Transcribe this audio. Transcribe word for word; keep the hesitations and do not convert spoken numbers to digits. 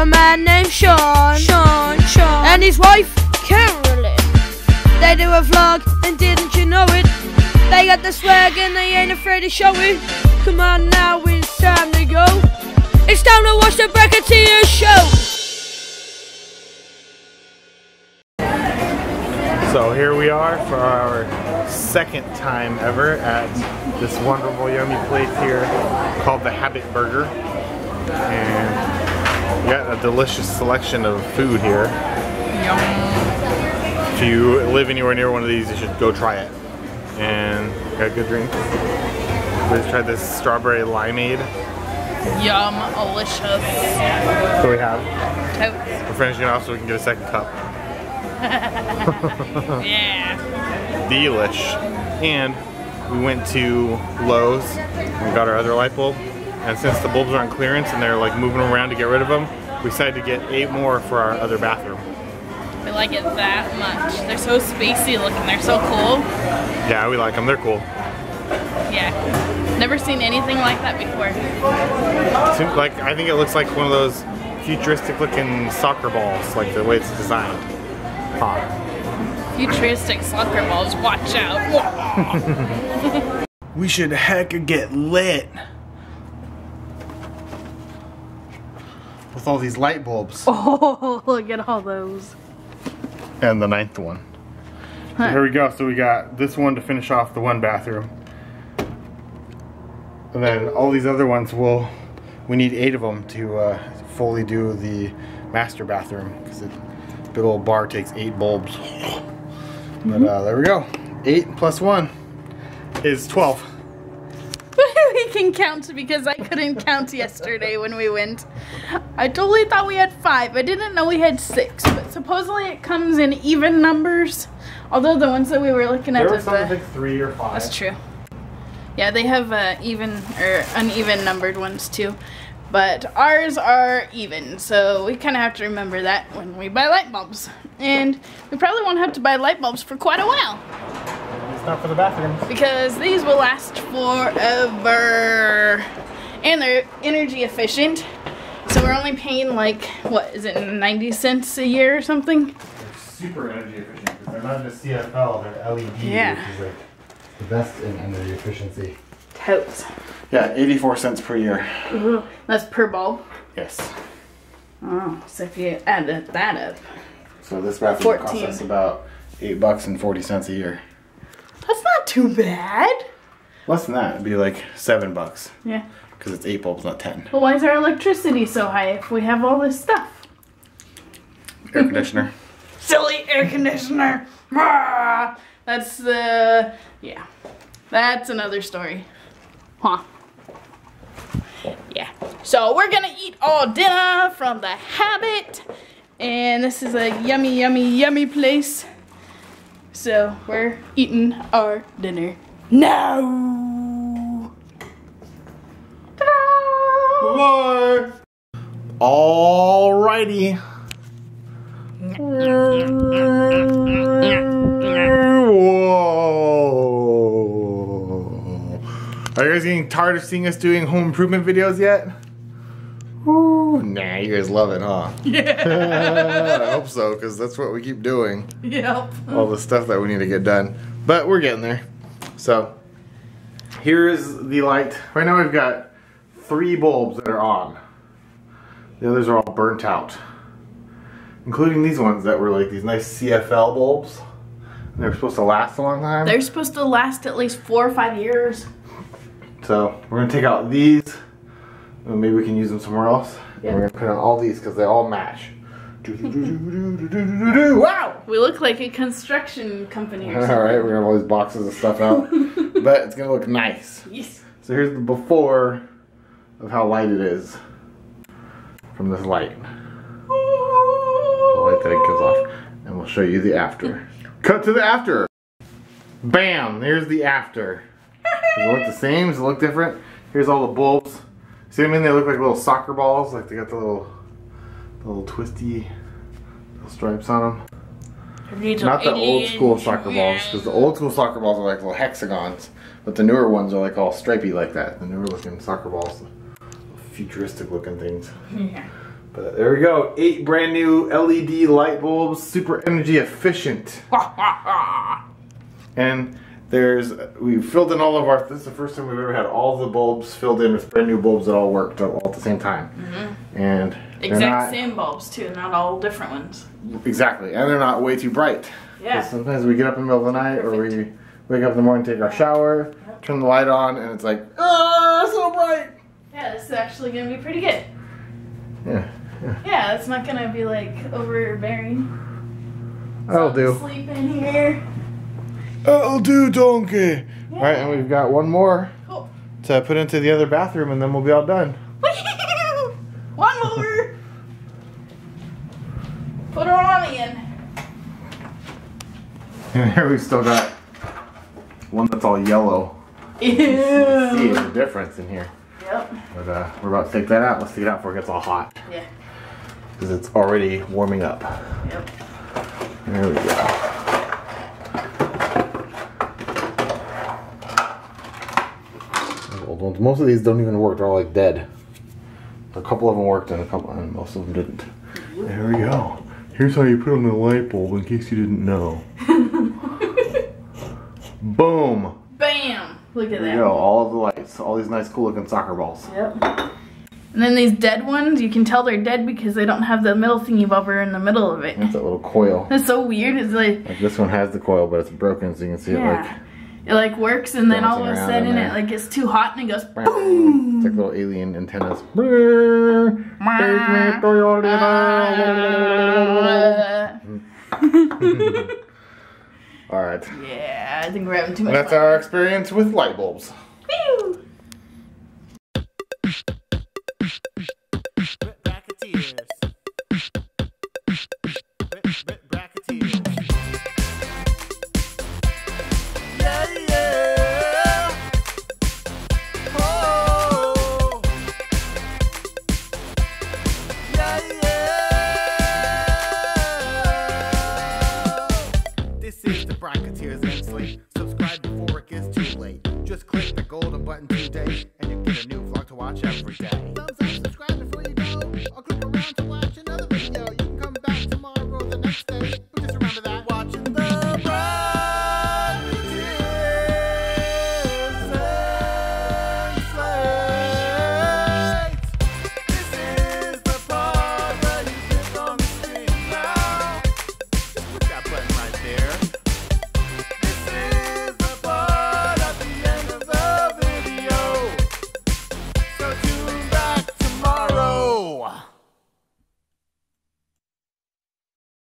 A man named Sean, Sean, Sean, and his wife Carolyn. They do a vlog, and didn't you know it? They got the swag and they ain't afraid to show it. Come on now, it's time to go. It's time to watch the Bracketeer show. So here we are for our second time ever at this wonderful yummy place here called the Habit Burger, and we got a delicious selection of food here. Yum. If you live anywhere near one of these, you should go try it. And got good drinks. Let's try this strawberry limeade. Yum, delicious. What do we have? Totes. We're finishing it off so we can get a second cup. Yeah. Delish. And we went to Lowe's and got our other light bulb. And since the bulbs are on clearance and they're like moving around to get rid of them, we decided to get eight more for our other bathroom. We like it that much. They're so spacey looking. They're so cool. Yeah, we like them. They're cool. Yeah. Never seen anything like that before. Seems like, I think it looks like one of those futuristic looking soccer balls, like the way it's designed. Huh. Futuristic soccer balls. Watch out. We should heck get lit. With all these light bulbs. Oh, look at all those. And the ninth one. Huh. So here we go. So we got this one to finish off the one bathroom. And then all these other ones, we'll, we need eight of them to uh, fully do the master bathroom. Because the big old bar takes eight bulbs. Mm-hmm. But uh, there we go. Eight plus one is twelve. We can count because I couldn't count yesterday when we went. I totally thought we had five. I didn't know we had six, but supposedly it comes in even numbers. Although the ones that we were looking at, there were something like three or five. That's true. Yeah, they have uh, even or uneven numbered ones too, but ours are even. So we kind of have to remember that when we buy light bulbs, and we probably won't have to buy light bulbs for quite a while. Not for the bathrooms. Because these will last forever. And they're energy efficient. So we're only paying like, what is it, ninety cents a year or something? They're super energy efficient. Because they're not just C F L, they're L E D, yeah. Which is like the best in energy efficiency. Totes. Yeah, eighty-four cents per year. Ooh, that's per bulb? Yes. Oh, so if you add that up. So this bathroom costs us about eight bucks and forty cents a year. That's not too bad. Less than that, it'd be like seven bucks. Yeah. Because it's eight bulbs, not ten. Well, why is our electricity so high if we have all this stuff? Air conditioner. Silly air conditioner. That's the, yeah. That's another story. Huh. Yeah. So we're gonna eat all dinner from the Habit. And this is a yummy, yummy, yummy place. So we're eating our dinner now. Ta-da! Alrighty. Whoa! Are you guys getting tired of seeing us doing home improvement videos yet? Ooh, nah, you guys love it, huh? Yeah. I hope so, because that's what we keep doing. Yep. All the stuff that we need to get done. But we're getting there. So, here is the light. Right now we've got three bulbs that are on. The others are all burnt out. Including these ones that were like these nice C F L bulbs. And they're supposed to last a long time. They're supposed to last at least four or five years. So, we're going to take out these. Maybe we can use them somewhere else. Yeah. And we're going to put on all these because they all match. Do, do, do, do, do, do, do. Wow! We look like a construction company or something. Alright, we're going to have all these boxes of stuff out. But it's going to look nice. Yes. So here's the before of how light it is from this light. The light that it gives off. And we'll show you the after. Cut to the after! Bam! There's the after. Does it look the same? Does it look different? Here's all the bulbs. See what I mean? They look like little soccer balls. Like they got the little, the little twisty little stripes on them. Not the old school soccer balls, because the old school soccer balls are like little hexagons, but the newer ones are like all stripey like that. The newer looking soccer balls, futuristic looking things. Yeah. But there we go, eight brand new L E D light bulbs, super energy efficient. And there's, we've filled in all of our, this is the first time we've ever had all the bulbs filled in with brand new bulbs that all worked all at the same time. Mm-hmm. And exact not, same bulbs too, not all different ones. Exactly, and they're not way too bright. Yeah. Sometimes we get up in the middle of the night Perfect. or we wake up in the morning, take our shower, yep. turn the light on, and it's like, ah, it's so bright. Yeah, this is actually going to be pretty good. Yeah. Yeah, yeah it's not going to be like overbearing. That'll so do. Sleep in here. That'll do, donkey. Yeah. All right, and we've got one more cool. to put into the other bathroom, and then we'll be all done. One more. Put her on again. And here we've still got one that's all yellow. Ew. You can see the difference in here. Yep. But uh, we're about to take that out. Let's take it out before it gets all hot. Yeah. Because it's already warming up. Yep. There we go. Old ones. Most of these don't even work. They're all like dead. A couple of them worked and a couple and most of them didn't. There we go. Here's how you put on the light bulb in case you didn't know. Boom. Bam. Look at that. There you go. All of the lights. All these nice cool looking soccer balls. Yep. And then these dead ones, you can tell they're dead because they don't have the middle thingy bobber in the middle of it. That's that little coil. That's so weird. It's like, like this one has the coil but it's broken so you can see yeah. it like It like works and then all of a sudden it like gets too hot and it goes boom. It's like little alien antennas. Alright. Yeah, I think we're having too much fun. That's our experience with light bulbs. Woo! Just click the golden button today, and you get a new vlog to watch every day.